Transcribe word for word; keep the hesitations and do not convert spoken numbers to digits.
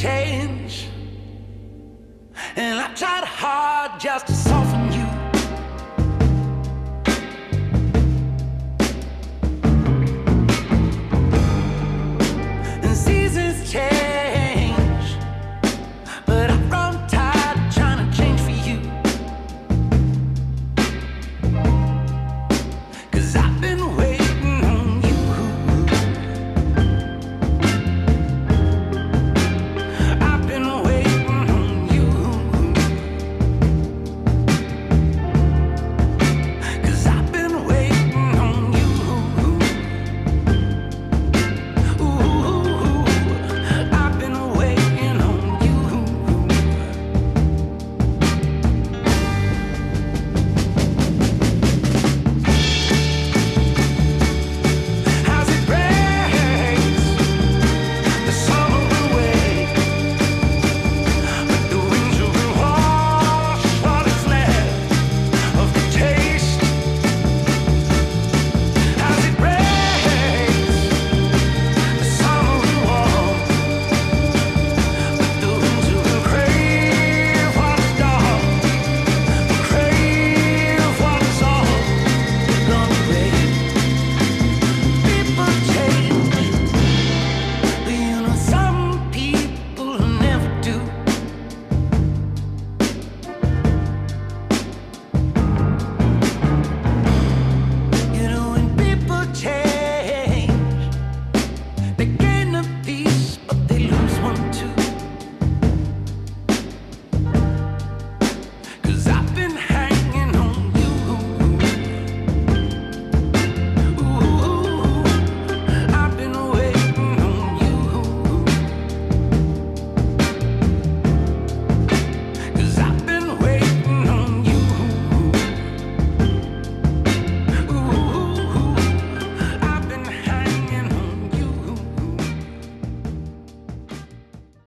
change, and I tried hard just to soften.